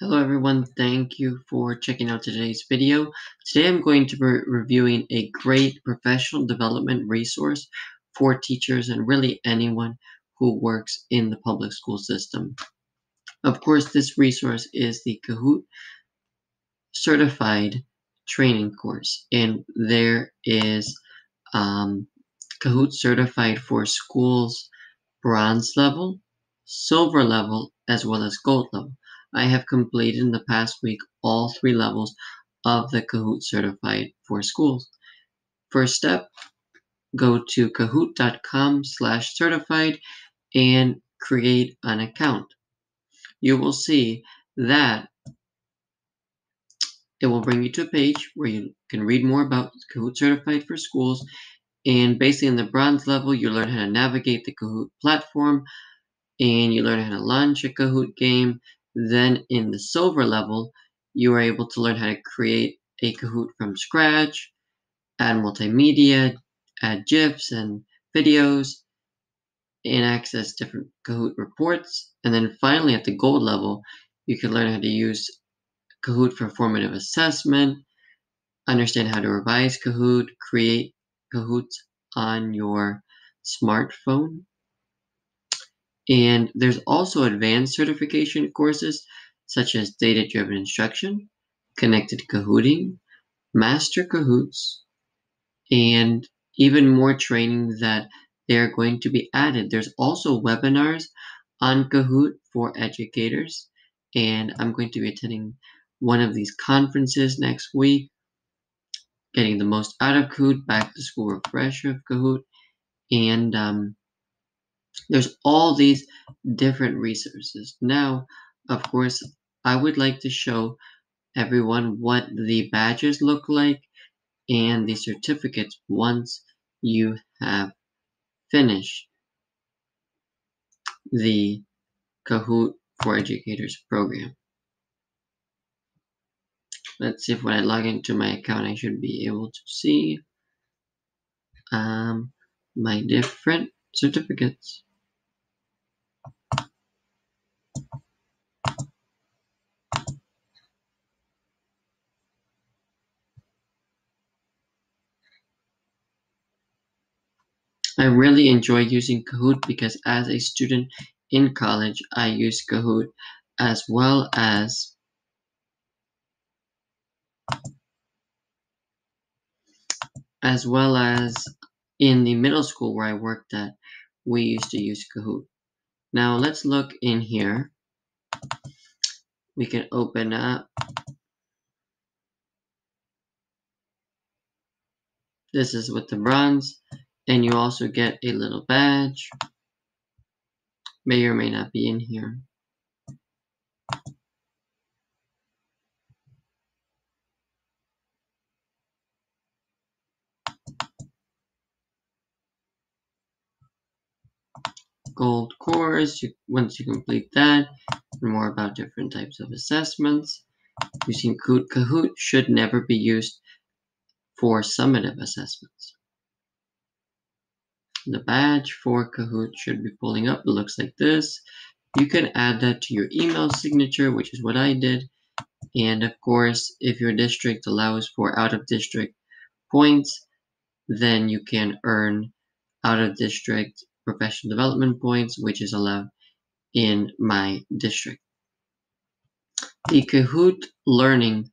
Hello everyone, thank you for checking out today's video. Today I'm going to be reviewing a great professional development resource for teachers and really anyone who works in the public school system. Of course, this resource is the Kahoot certified training course, and there is Kahoot certified for schools bronze level, silver level, as well as gold level. I have completed in the past week all three levels of the Kahoot Certified for Schools. First step, go to kahoot.com/certified and create an account. You will see that it will bring you to a page where you can read more about Kahoot Certified for Schools. And basically in the bronze level, you learn how to navigate the Kahoot platform and you learn how to launch a Kahoot game. Then in the silver level, you are able to learn how to create a Kahoot from scratch, add multimedia, add GIFs and videos, and access different Kahoot reports. And then finally, at the gold level, you can learn how to use Kahoot for formative assessment, understand how to revise Kahoot, create Kahoots on your smartphone. And there's also advanced certification courses such as data-driven instruction, connected Kahooting, master Kahoots, and even more training that they're going to be added. There's also webinars on Kahoot for educators, and I'm going to be attending one of these conferences next week, getting the most out of Kahoot, back to school refresher of Kahoot, and there's all these different resources. Now, of course, I would like to show everyone what the badges look like and the certificates once you have finished the Kahoot for Educators program. Let's see if when I log into my account, I should be able to see my different certificates. I really enjoy using Kahoot because as a student in college, I use Kahoot as well as in the middle school where I worked at, we used to use Kahoot. Now let's look in here. We can open up . This is with the bronze, and you also get a little badge. May or may not be in here. Gold course, once you complete that, and more about different types of assessments. Using Kahoot should never be used for summative assessments. The badge for Kahoot should be pulling up. It looks like this. You can add that to your email signature, which is what I did. And of course, if your district allows for out-of-district points, then you can earn out-of-district professional development points, which is allowed in my district. The Kahoot Learning